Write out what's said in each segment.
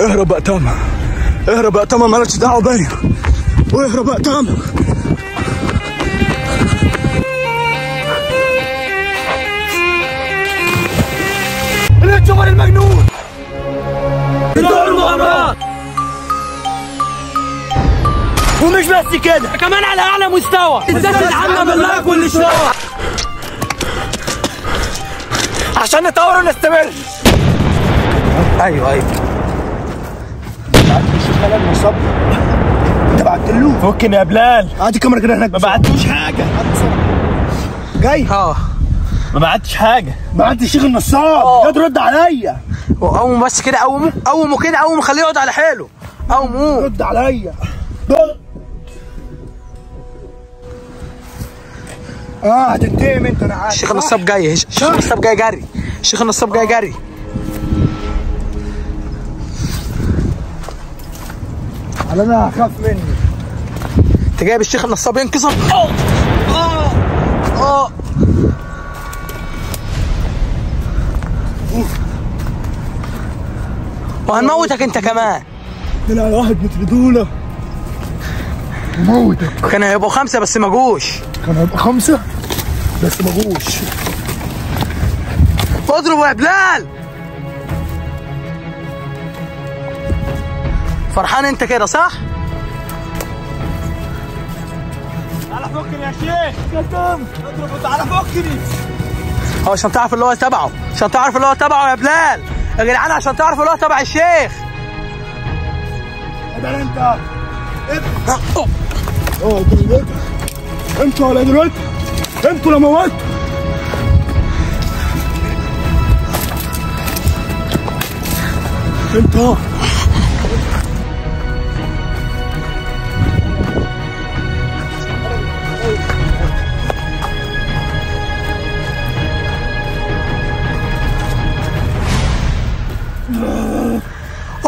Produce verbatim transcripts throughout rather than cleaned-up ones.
اهرب يا أتامة، اهرب يا أتامة، مالكش دعوة بيا، واهرب يا أتامة. الجمل المجنون، دار المغامرات. ومش بس كده، كمان على أعلى مستوى، السلسلة العامة باللايك والاشتراك عشان نطور ونستمر. ايوه ايوه بعت له، شوف خالد مصاب، انت بعت له فكني يا بلال، عادي الكاميرا كده هناك. ما بعتلوش حاجه جاي، اه ما بعتش حاجه، بعت الشيخ النصاب ده رد عليا، وقوم بس كده، قومه قومه كده، قومه خليه يقعد على حاله، قومه رد عليا. اه هتنتقم انت، انا عارف. الشيخ النصاب جاي، الشيخ النصاب جاي جري، الشيخ النصاب جاي جري. على انا هخاف مني، انت جايب الشيخ النصاب ينكسر. اه اه اه وهنموتك انت كمان. طلع واحد متر دولة موتك. كان هيبقوا خمسة بس ما جوش. كان هيبقوا خمسة بس ما جوش. اضرب يا بلال. فرحان انت كده صح؟ تعالى فكني يا شيخ. كتم. اضربه، تعالى فكني. هو عشان تعرف اللي هو تبعه، عشان تعرف اللي هو تبعه يا بلال. يا جدعان عشان تعرفوا اللي هو تبع الشيخ. ابعد انت. اه اه دلوقتي انتوا ولا دلوقتي انتوا لما موت. انتوا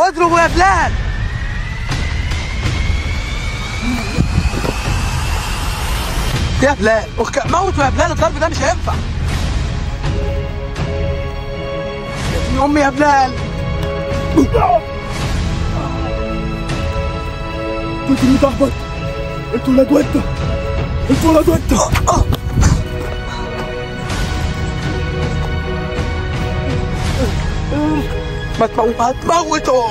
اضربوا يا بلال. يا بلال موتوا يا بلال، الضرب ده مش هينفع يا ابن امي يا بلال. انتوا اللي تحبط، انتوا ولاد وده، انتوا ولاد وده. ما تموت، هتموته.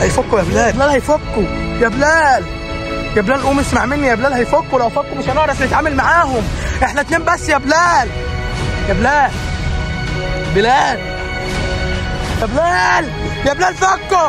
هيفكوا يا بلال، بلال هيفكوا يا بلال، يا بلال قوم اسمع مني يا بلال، هيفكوا. لو فكوا مش هنعرف نتعامل معاهم، احنا اتنين بس يا بلال، يا بلال بلال يا بلال يا بلال فكوا.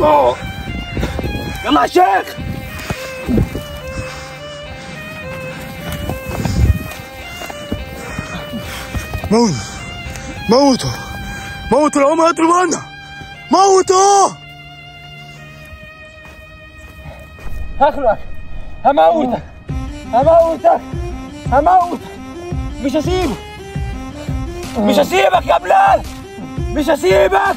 أوه. يلا يا شيخ، موت موتوا موتوا، لو هم هيطلبوا انا موتوا هخلقك، هموتك هموتك هموتك، مش هسيبك مش هسيبك يا بلال، مش هسيبك.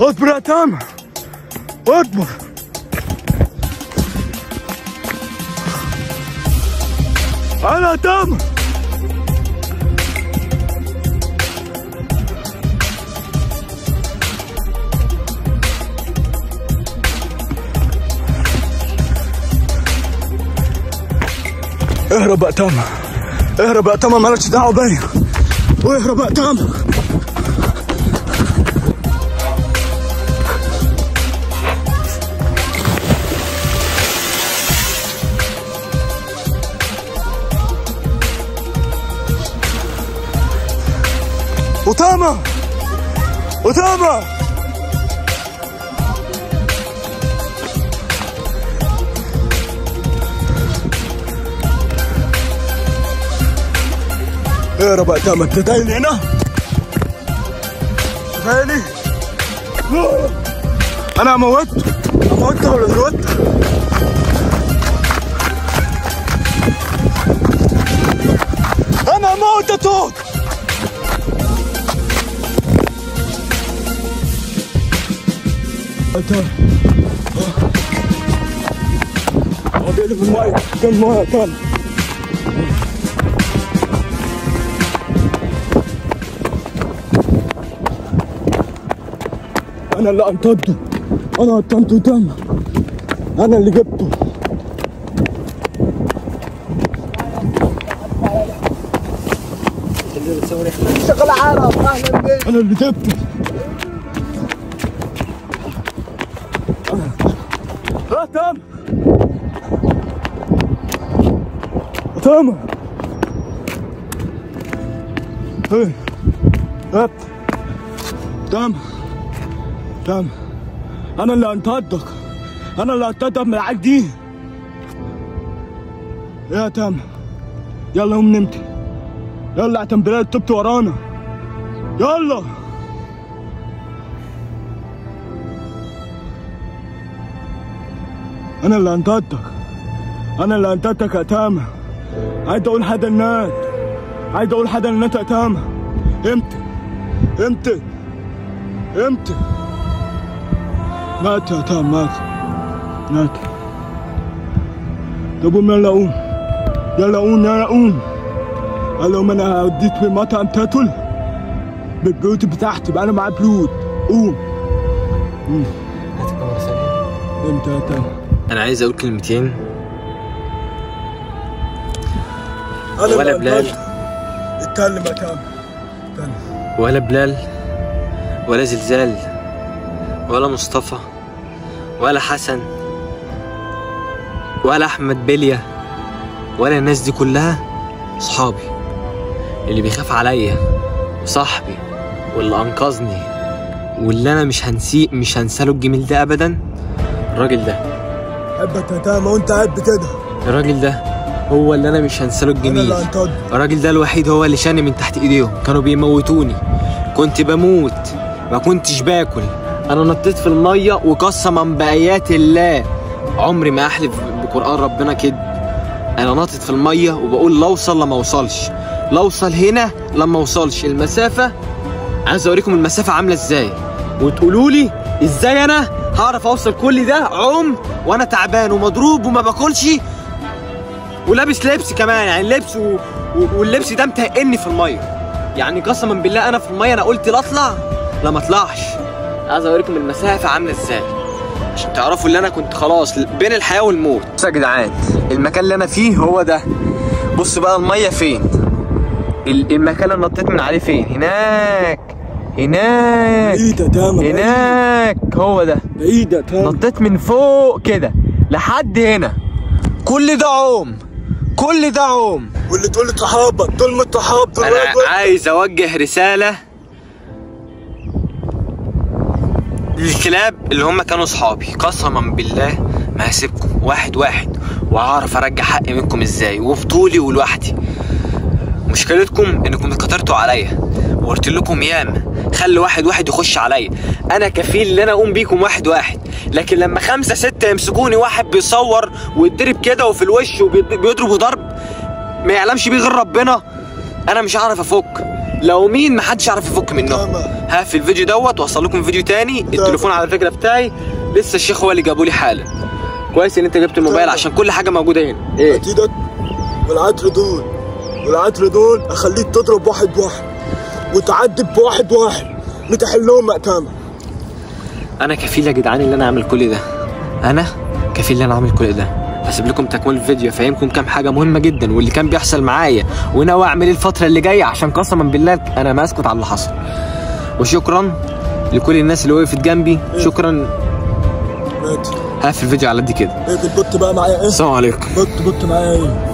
اصبر يا تامر، اصبر. أنا تم اهرب يا تم، اهرب يا تم، مالكش دعوة بيا، واهرب يا تم. أسامة أسامة اهرب يا أسامة، أنت دايل هنا؟ دايلي؟ أنا أموت؟ أموت ولا زودت؟ أنا أموت يا توت. تمام اه في المايه، في المايه تمام. انا اللي انطنته، انا انطنته تمام، انا اللي جبته. شغل عرب، اهلا بيك. انا اللي جبته، تم تم هي هات تم تم. انا اللي انطدك، انا اللي انطدك من العيال دي يا تم. يلا قوم نمتي، يلا عشان بلاد طبت ورانا، يلا أنا اللي أنطتك، أنا اللي أنطتك يا تامة. عايز أقول حاجة للناس، عايز أقول حاجة للناس يا تامة. امتى امتى امتى مات يا تامة، مات مات. طب قوم، يلا قوم، يلا قوم، يلا قوم. قال لهم أنا هوديك في مطعم تاكل بالبيوت بتاعتي، بقى أنا معايا بلود. قوم قوم. امتى يا تامة؟ أنا عايز أقول كلمتين ولا بلال اتكلم يا تامر، ولا بلال ولا زلزال ولا مصطفى ولا حسن ولا أحمد بلية ولا الناس دي كلها أصحابي، اللي بيخاف عليا وصاحبي واللي أنقذني واللي أنا مش هنسيه، مش هنساله الجميل ده أبدا. الراجل ده بحبك يا تامة وانت قاعد كده. الراجل ده هو اللي انا مش هنساله الجميل. الراجل ده الوحيد هو اللي شاني من تحت ايديهم، كانوا بيموتوني، كنت بموت، ما كنتش باكل. انا نطيت في الميه وقسما بايات الله عمري ما احلف بقران ربنا كده. انا نطيت في الميه وبقول لا اوصل لما اوصلش، لا اوصل هنا لما اوصلش. المسافه عايز اوريكم المسافه عامله ازاي، وتقولوا لي ازاي انا هعرف اوصل كل ده عم وانا تعبان ومضروب وما باكلش ولابس لبس كمان، يعني لبس و... واللبس ده متهقني في الميه، يعني قسما بالله انا في الميه انا قلت لا اطلع لا ما اطلعش. عايز اوريكم المسافه عامله ازاي عشان تعرفوا اللي انا كنت خلاص بين الحياه والموت. بصوا يا جدعان، المكان اللي انا فيه هو ده. بص بقى الميه فين، المكان اللي نطيت من عليه فين، هناك هناك هناك هو ده. نطيت من فوق كده لحد هنا، كل ده عوم، كل ده عوم. واللي تقول لي صحابك دول مش صحابك. انا عايز اوجه رساله للكلاب اللي هم كانوا صحابي، قسما بالله ما هسيبكم واحد واحد، وهعرف ارجع حقي منكم ازاي وفي طولي ولوحدي. مشكلتكم انكم اتكترتوا عليا وقلت لكم ياما خلي واحد واحد يخش عليا، انا كفيل ان انا اقوم بيكم واحد واحد، لكن لما خمسه سته يمسكوني واحد بيصور ويتضرب كده وفي الوش وبيضربوا ضرب ما يعلمش بيه غير ربنا، انا مش هعرف افك. لو مين محدش يعرف يفك منهم. هقفل الفيديو دوت واوصل لكم فيديو تاني. التليفون على فكره بتاعي لسه الشيخ هو اللي جابولي حالا. كويس ان انت جبت الموبايل عشان كل حاجه موجوده هنا. ايه؟ والعطر دول والعطر دول اخليك تضرب واحد بواحد وتعدي بواحد واحد متحلهم مقتامة. انا كفيل يا جدعان اللي انا اعمل كل ده، انا كفيل اللي انا اعمل كل ده. هسيب لكم تكمل الفيديو افهمكم كام حاجه مهمه جدا واللي كان بيحصل معايا وناوي اعمل ايه الفتره اللي جايه، عشان قسما بالله انا ما اسكت على اللي حصل. وشكرا لكل الناس اللي وقفت جنبي. إيه؟ شكرا. هقفل الفيديو على قد كده. ايه البط بقى معايا؟ ايه السلام عليكم. بط بط معايا ايه؟